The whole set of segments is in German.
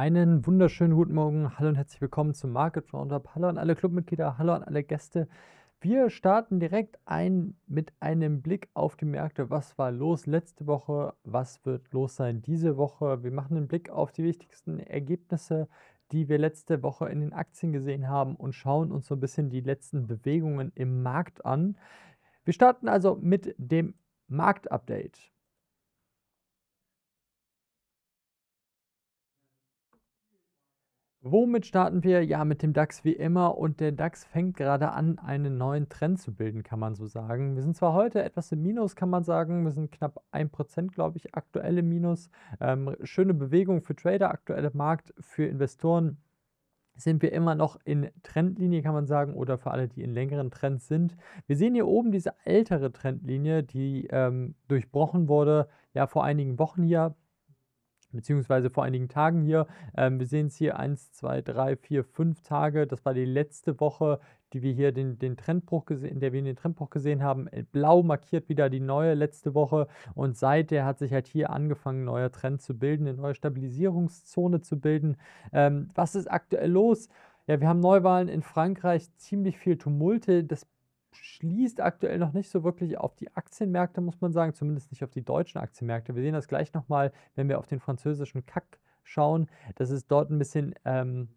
Einen wunderschönen guten Morgen, hallo und herzlich willkommen zum Market RoundUp, hallo an alle Clubmitglieder, hallo an alle Gäste. Wir starten direkt ein mit einem Blick auf die Märkte. Was war los letzte Woche, was wird los sein diese Woche? Wir machen einen Blick auf die wichtigsten Ergebnisse, die wir letzte Woche in den Aktien gesehen haben und schauen uns so ein bisschen die letzten Bewegungen im Markt an. Wir starten also mit dem Marktupdate. Womit starten wir? Ja, mit dem DAX wie immer, und der DAX fängt gerade an, einen neuen Trend zu bilden, kann man so sagen. Wir sind zwar heute etwas im Minus, kann man sagen, wir sind knapp 1%, glaube ich, aktuell im Minus. Schöne Bewegung für Trader, aktuelle Markt, für Investoren sind wir immer noch in Trendlinie, kann man sagen, oder für alle, die in längeren Trends sind. Wir sehen hier oben diese ältere Trendlinie, die durchbrochen wurde, ja, vor einigen Wochen hier, beziehungsweise vor einigen Tagen hier. Wir sehen es hier 1, 2, 3, 4, 5 Tage. Das war die letzte Woche, die wir hier in der wir den Trendbruch gesehen haben. Blau markiert wieder die neue letzte Woche, und seither hat sich halt hier angefangen, ein neuer Trend zu bilden, eine neue Stabilisierungszone zu bilden. Was ist aktuell los? Ja, wir haben Neuwahlen in Frankreich, ziemlich viel Tumulte. Das schließt aktuell noch nicht so wirklich auf die Aktienmärkte, muss man sagen, zumindest nicht auf die deutschen Aktienmärkte. Wir sehen das gleich nochmal, wenn wir auf den französischen CAC schauen, dass es dort ein bisschen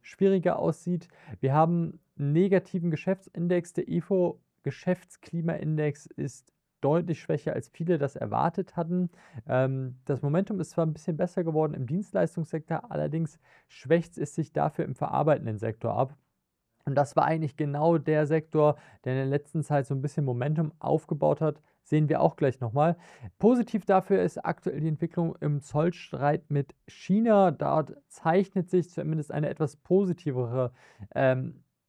schwieriger aussieht. Wir haben einen negativen Geschäftsindex, der Ifo-Geschäftsklimaindex ist deutlich schwächer, als viele das erwartet hatten. Das Momentum ist zwar ein bisschen besser geworden im Dienstleistungssektor, allerdings schwächt es sich dafür im verarbeitenden Sektor ab. Und das war eigentlich genau der Sektor, der in der letzten Zeit so ein bisschen Momentum aufgebaut hat. Sehen wir auch gleich nochmal. Positiv dafür ist aktuell die Entwicklung im Zollstreit mit China. Dort zeichnet sich zumindest eine etwas positivere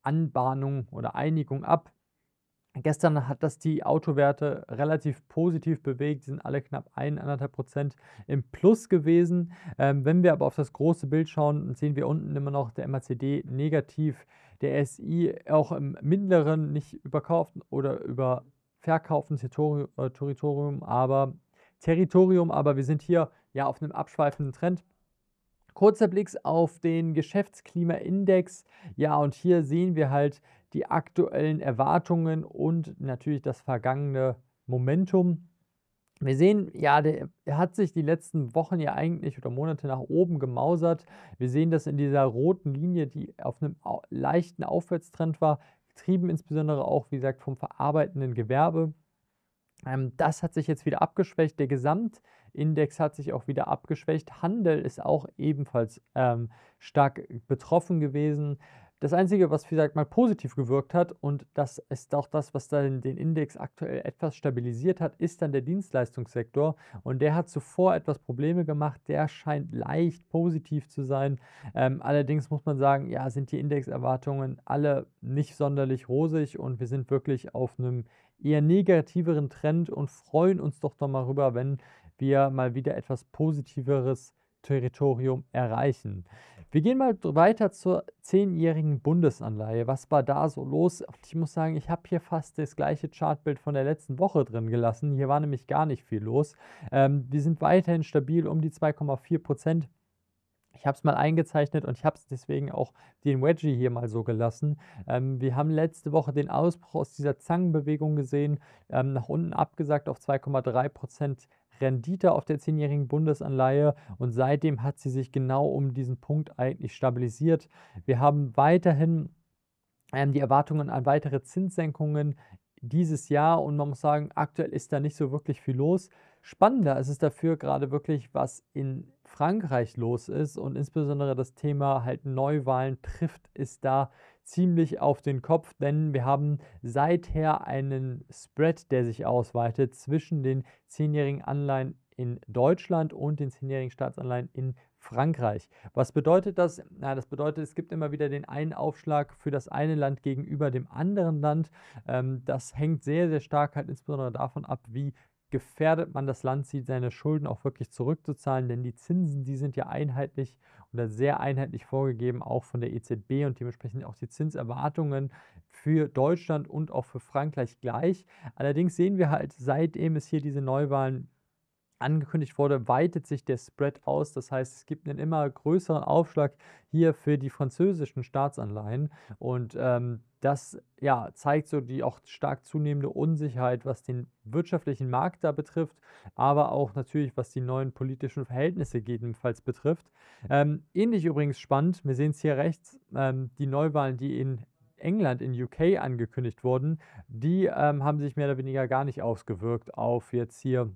Anbahnung oder Einigung ab. Gestern hat das die Autowerte relativ positiv bewegt, sind alle knapp 1,5% im Plus gewesen. Wenn wir aber auf das große Bild schauen, sehen wir unten immer noch der MACD negativ, der SI auch im mittleren, nicht überkauften oder überverkauften Territorium, aber wir sind hier ja auf einem abschweifenden Trend. Kurzer Blick auf den Geschäftsklimaindex. Ja, und hier sehen wir halt die aktuellen Erwartungen und natürlich das vergangene Momentum. Wir sehen, ja, der hat sich die letzten Wochen ja eigentlich oder Monate nach oben gemausert. Wir sehen das in dieser roten Linie, die auf einem leichten Aufwärtstrend war, getrieben insbesondere auch, wie gesagt, vom verarbeitenden Gewerbe. Das hat sich jetzt wieder abgeschwächt. Der Gesamtindex hat sich auch wieder abgeschwächt. Handel ist auch ebenfalls stark betroffen gewesen. Das Einzige, was, wie gesagt, mal positiv gewirkt hat, und das ist auch das, was dann den Index aktuell etwas stabilisiert hat, ist dann der Dienstleistungssektor. Und der hat zuvor etwas Probleme gemacht. Der scheint leicht positiv zu sein. Allerdings muss man sagen, ja, sind die Indexerwartungen alle nicht sonderlich rosig, und wir sind wirklich auf einem eher negativeren Trend und freuen uns doch mal rüber, wenn wir mal wieder etwas positiveres Territorium erreichen. Wir gehen mal weiter zur 10-jährigen Bundesanleihe. Was war da so los? Und ich muss sagen, ich habe hier fast das gleiche Chartbild von der letzten Woche drin gelassen. Hier war nämlich gar nicht viel los. Wir sind weiterhin stabil um die 2,4%. Ich habe es mal eingezeichnet, und ich habe es deswegen auch den Wedgie hier mal so gelassen. Wir haben letzte Woche den Ausbruch aus dieser Zangenbewegung gesehen, nach unten abgesagt auf 2,3% Rendite auf der 10-jährigen Bundesanleihe, und seitdem hat sie sich genau um diesen Punkt eigentlich stabilisiert. Wir haben weiterhin die Erwartungen an weitere Zinssenkungen dieses Jahr, und man muss sagen, aktuell ist da nicht so wirklich viel los. Spannender ist es dafür gerade wirklich, was in Frankreich los ist, und insbesondere das Thema halt Neuwahlen trifft es da ziemlich auf den Kopf, denn wir haben seither einen Spread, der sich ausweitet zwischen den 10-jährigen Anleihen in Deutschland und den 10-jährigen Staatsanleihen in Frankreich. Was bedeutet das? Na, das bedeutet, es gibt immer wieder den einen Aufschlag für das eine Land gegenüber dem anderen Land. Das hängt sehr, sehr stark halt insbesondere davon ab, wie gefährdet man das Land sieht, seine Schulden auch wirklich zurückzuzahlen, denn die Zinsen, die sind ja einheitlich oder sehr einheitlich vorgegeben, auch von der EZB, und dementsprechend auch die Zinserwartungen für Deutschland und auch für Frankreich gleich. Allerdings sehen wir halt, seitdem es hier diese Neuwahlen angekündigt wurde, weitet sich der Spread aus. Das heißt, es gibt einen immer größeren Aufschlag hier für die französischen Staatsanleihen und das ja, zeigt so die auch stark zunehmende Unsicherheit, was den wirtschaftlichen Markt da betrifft, aber auch natürlich, was die neuen politischen Verhältnisse gegebenenfalls betrifft. Ähnlich übrigens spannend, wir sehen es hier rechts, die Neuwahlen, die in England, in UK angekündigt wurden, die haben sich mehr oder weniger gar nicht ausgewirkt auf jetzt hier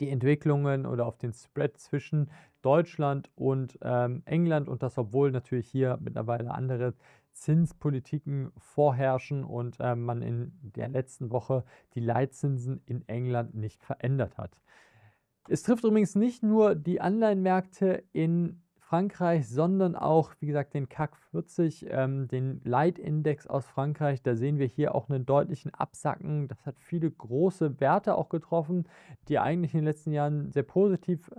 die Entwicklungen oder auf den Spread zwischen Deutschland und England und das, obwohl natürlich hier mittlerweile andere Zinspolitiken vorherrschen und man in der letzten Woche die Leitzinsen in England nicht verändert hat. Es trifft übrigens nicht nur die Anleihenmärkte in Frankreich, sondern auch, wie gesagt, den CAC 40, den Leitindex aus Frankreich. Da sehen wir hier auch einen deutlichen Absacken. Das hat viele große Werte auch getroffen, die eigentlich in den letzten Jahren sehr positiv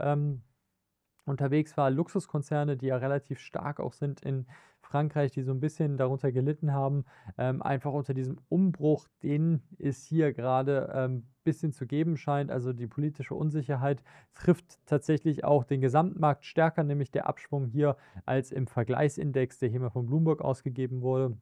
unterwegs waren. Luxuskonzerne, die ja relativ stark auch sind in Frankreich, die so ein bisschen darunter gelitten haben, einfach unter diesem Umbruch, den es hier gerade bisschen zu geben scheint. Also die politische Unsicherheit trifft tatsächlich auch den Gesamtmarkt stärker, nämlich der Abschwung hier als im Vergleichsindex, der hier mal von Bloomberg ausgegeben wurde.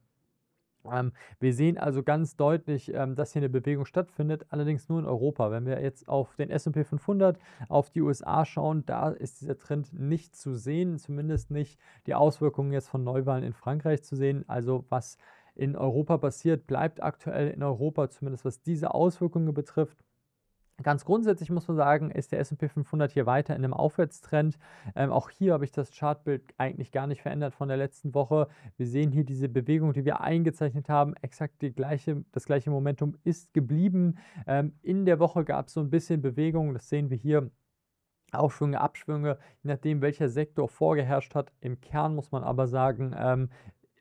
Wir sehen also ganz deutlich, dass hier eine Bewegung stattfindet, allerdings nur in Europa. Wenn wir jetzt auf den S&P 500, auf die USA schauen, da ist dieser Trend nicht zu sehen, zumindest nicht die Auswirkungen jetzt von Neuwahlen in Frankreich zu sehen. Also was in Europa passiert, bleibt aktuell in Europa, zumindest was diese Auswirkungen betrifft. Ganz grundsätzlich muss man sagen, ist der S&P 500 hier weiter in einem Aufwärtstrend. Auch hier habe ich das Chartbild eigentlich gar nicht verändert von der letzten Woche. Wir sehen hier diese Bewegung, die wir eingezeichnet haben. Exakt das gleiche Momentum ist geblieben. In der Woche gab es so ein bisschen Bewegung, das sehen wir hier. Aufschwünge, Abschwünge, je nachdem welcher Sektor vorgeherrscht hat. Im Kern muss man aber sagen,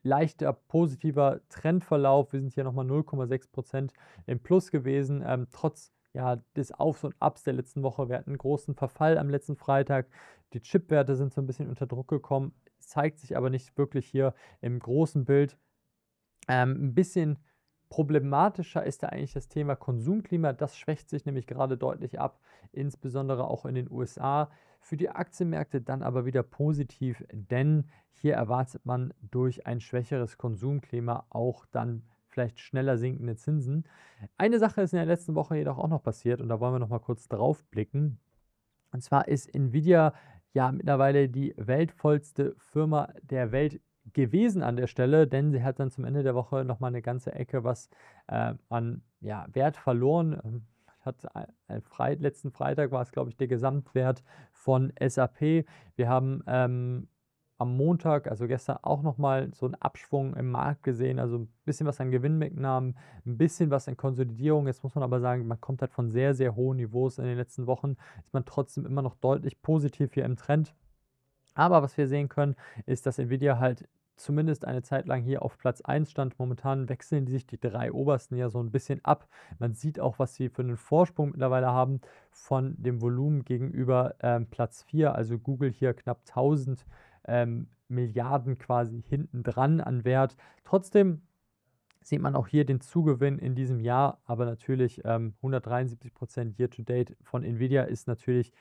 leichter positiver Trendverlauf. Wir sind hier nochmal 0,6% im Plus gewesen, trotz ja, des Aufs und Abs der letzten Woche. Wir hatten einen großen Verfall am letzten Freitag. Die Chipwerte sind so ein bisschen unter Druck gekommen, zeigt sich aber nicht wirklich hier im großen Bild. Ein bisschen problematischer ist da eigentlich das Thema Konsumklima. Das schwächt sich nämlich gerade deutlich ab, insbesondere auch in den USA. Für die Aktienmärkte dann aber wieder positiv, denn hier erwartet man durch ein schwächeres Konsumklima auch dann vielleicht schneller sinkende Zinsen. Eine Sache ist in der letzten Woche jedoch auch noch passiert und da wollen wir noch mal kurz drauf blicken. Und zwar ist Nvidia ja mittlerweile die weltvollste Firma der Welt gewesen an der Stelle, denn sie hat dann zum Ende der Woche noch mal eine ganze Ecke was an ja, Wert verloren. Hat letzten Freitag war es, glaube ich, der Gesamtwert von SAP. Wir haben am Montag, also gestern, auch nochmal so einen Abschwung im Markt gesehen. Also ein bisschen was an Gewinnmitnahmen, ein bisschen was an Konsolidierung. Jetzt muss man aber sagen, man kommt halt von sehr, sehr hohen Niveaus in den letzten Wochen. Ist man trotzdem immer noch deutlich positiv hier im Trend. Aber was wir sehen können, ist, dass Nvidia halt zumindest eine Zeit lang hier auf Platz 1 stand. Momentan wechseln sich die drei obersten ja so ein bisschen ab. Man sieht auch, was sie für einen Vorsprung mittlerweile haben von dem Volumen gegenüber Platz 4. Also Google hier knapp 1000 Milliarden quasi hinten dran an Wert. Trotzdem sieht man auch hier den Zugewinn in diesem Jahr. Aber natürlich 173% Year-to-Date von Nvidia ist natürlich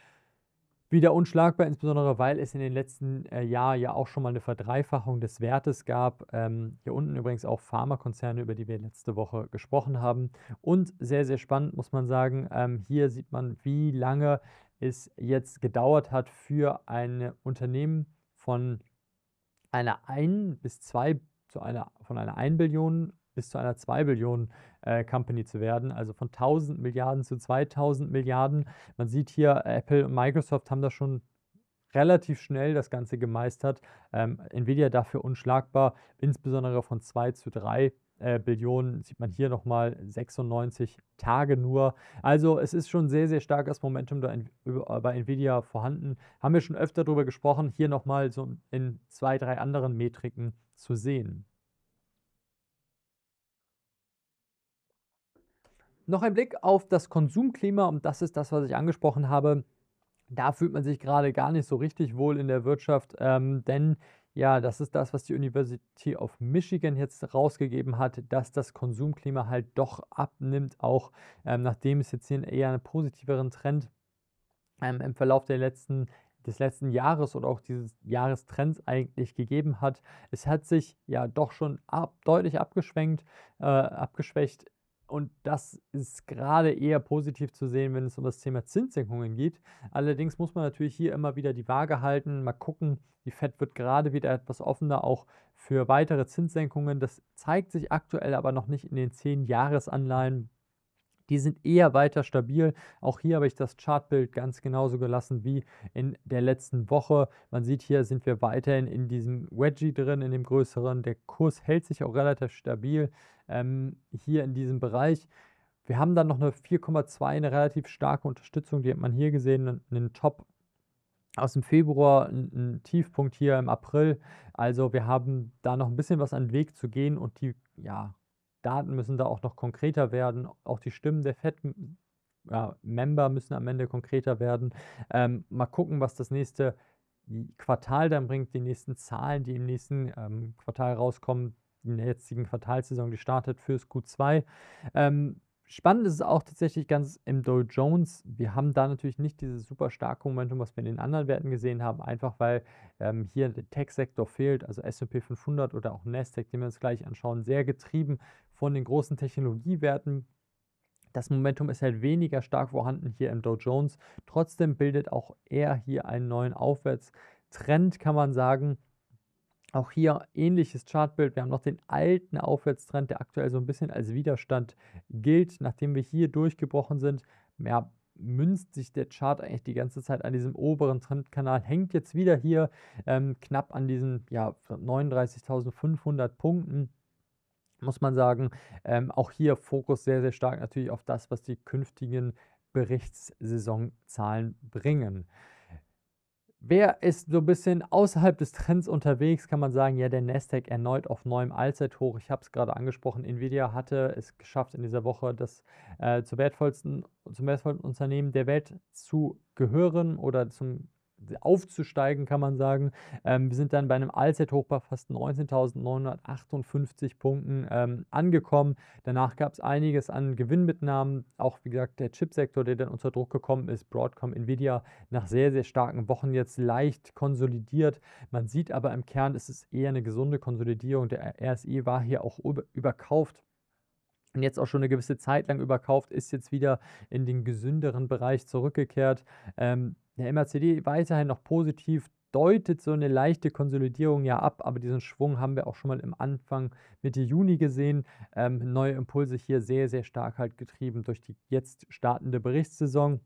wieder unschlagbar, insbesondere weil es in den letzten Jahren ja auch schon mal eine Verdreifachung des Wertes gab. Hier unten übrigens auch Pharmakonzerne, über die wir letzte Woche gesprochen haben. Und sehr, sehr spannend muss man sagen, hier sieht man, wie lange es jetzt gedauert hat für ein Unternehmen von einer 1 Billion bis zu einer 2 Billionen Company zu werden, also von 1000 Milliarden zu 2000 Milliarden. Man sieht hier, Apple und Microsoft haben da schon relativ schnell das Ganze gemeistert. Nvidia dafür unschlagbar, insbesondere von 2 zu 3 Billionen, sieht man hier nochmal 96 Tage nur. Also es ist schon sehr, sehr starkes Momentum da bei Nvidia vorhanden. Haben wir schon öfter darüber gesprochen, hier nochmal so in 2, 3 anderen Metriken zu sehen. Noch ein Blick auf das Konsumklima, und das ist das, was ich angesprochen habe. Da fühlt man sich gerade gar nicht so richtig wohl in der Wirtschaft, denn ja, das ist das, was die University of Michigan jetzt rausgegeben hat, dass das Konsumklima halt doch abnimmt, auch nachdem es jetzt hier eher einen positiveren Trend im Verlauf der des letzten Jahres oder auch dieses Jahrestrends eigentlich gegeben hat. Es hat sich ja doch schon deutlich abgeschwächt. Und das ist gerade eher positiv zu sehen, wenn es um das Thema Zinssenkungen geht. Allerdings muss man natürlich hier immer wieder die Waage halten. Mal gucken, die Fed wird gerade wieder etwas offener, auch für weitere Zinssenkungen. Das zeigt sich aktuell aber noch nicht in den 10-Jahres-Anleihen. Die sind eher weiter stabil. Auch hier habe ich das Chartbild ganz genauso gelassen wie in der letzten Woche. Man sieht hier, sind wir weiterhin in diesem Wedgie drin, in dem größeren. Der Kurs hält sich auch relativ stabil hier in diesem Bereich. Wir haben dann noch eine 4,2, eine relativ starke Unterstützung. Die hat man hier gesehen, einen Top aus dem Februar, einen Tiefpunkt hier im April. Also wir haben da noch ein bisschen was an Weg zu gehen und die, ja, Daten müssen da auch noch konkreter werden, auch die Stimmen der Fed-Member müssen am Ende konkreter werden. Mal gucken, was das nächste Quartal dann bringt, die nächsten Zahlen, die im nächsten Quartal rauskommen, in der jetzigen Quartalssaison, die startet fürs Q2. Spannend ist es auch tatsächlich ganz im Dow Jones. Wir haben da natürlich nicht dieses super starke Momentum, was wir in den anderen Werten gesehen haben, einfach weil hier der Tech-Sektor fehlt, also S&P 500 oder auch Nasdaq, den wir uns gleich anschauen, sehr getrieben von den großen Technologiewerten. Das Momentum ist halt weniger stark vorhanden hier im Dow Jones. Trotzdem bildet auch er hier einen neuen Aufwärtstrend, kann man sagen. Auch hier ähnliches Chartbild. Wir haben noch den alten Aufwärtstrend, der aktuell so ein bisschen als Widerstand gilt. Nachdem wir hier durchgebrochen sind, ja, münzt sich der Chart eigentlich die ganze Zeit an diesem oberen Trendkanal, hängt jetzt wieder hier knapp an diesen, ja, 39.500 Punkten, muss man sagen. Auch hier Fokus sehr, sehr stark natürlich auf das, was die künftigen Berichtssaisonzahlen bringen. Wer ist so ein bisschen außerhalb des Trends unterwegs, kann man sagen, ja, der Nasdaq erneut auf neuem Allzeithoch. Ich habe es gerade angesprochen, Nvidia hatte es geschafft, in dieser Woche das zum wertvollsten Unternehmen der Welt zu gehören oder aufzusteigen, kann man sagen. Wir sind dann bei einem Allzeithoch bei fast 19.958 Punkten angekommen. Danach gab es einiges an Gewinnmitnahmen. Auch, wie gesagt, der Chipsektor, der dann unter Druck gekommen ist. Broadcom, Nvidia nach sehr, sehr starken Wochen jetzt leicht konsolidiert. Man sieht aber im Kern, es ist eher eine gesunde Konsolidierung. Der RSI war hier auch überkauft. Und jetzt auch schon eine gewisse Zeit lang überkauft, ist jetzt wieder in den gesünderen Bereich zurückgekehrt. Der MACD weiterhin noch positiv, deutet so eine leichte Konsolidierung ja ab, aber diesen Schwung haben wir auch schon mal im Anfang Mitte Juni gesehen. Neue Impulse hier sehr, sehr stark halt getrieben durch die jetzt startende Berichtssaison.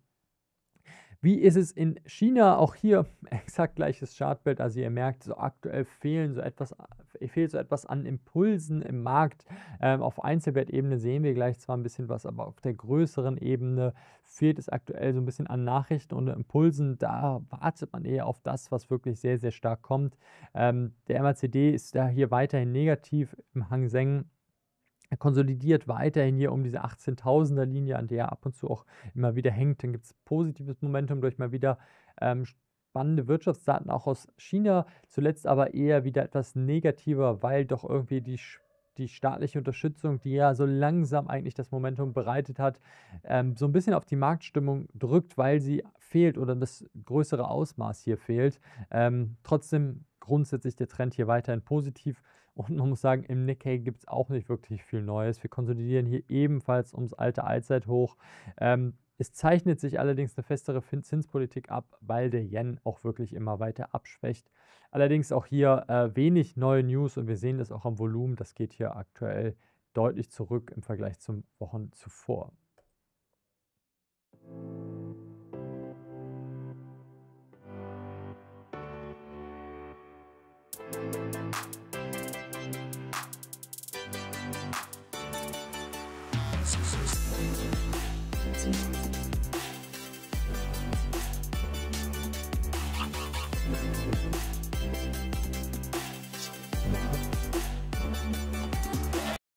Wie ist es in China? Auch hier exakt gleiches Chartbild. Also ihr merkt, so aktuell fehlt so etwas an Impulsen im Markt. Auf Einzelwertebene sehen wir gleich zwar ein bisschen was, aber auf der größeren Ebene fehlt es aktuell so ein bisschen an Nachrichten und Impulsen. Da wartet man eher auf das, was wirklich sehr, sehr stark kommt. Der MACD ist da hier weiterhin negativ im Hang Seng. Er konsolidiert weiterhin hier um diese 18.000er Linie, an der er ab und zu auch immer wieder hängt. Dann gibt es positives Momentum durch mal wieder spannende Wirtschaftsdaten auch aus China. Zuletzt aber eher wieder etwas negativer, weil doch irgendwie die staatliche Unterstützung, die ja so langsam eigentlich das Momentum bereitet hat, so ein bisschen auf die Marktstimmung drückt, weil sie fehlt oder das größere Ausmaß hier fehlt. Trotzdem grundsätzlich der Trend hier weiterhin positiv. Und man muss sagen, im Nikkei gibt es auch nicht wirklich viel Neues. Wir konsolidieren hier ebenfalls ums alte Allzeithoch. Es zeichnet sich allerdings eine festere Zinspolitik ab, weil der Yen auch wirklich immer weiter abschwächt. Allerdings auch hier wenig neue News und wir sehen das auch am Volumen. Das geht hier aktuell deutlich zurück im Vergleich zum Wochen zuvor.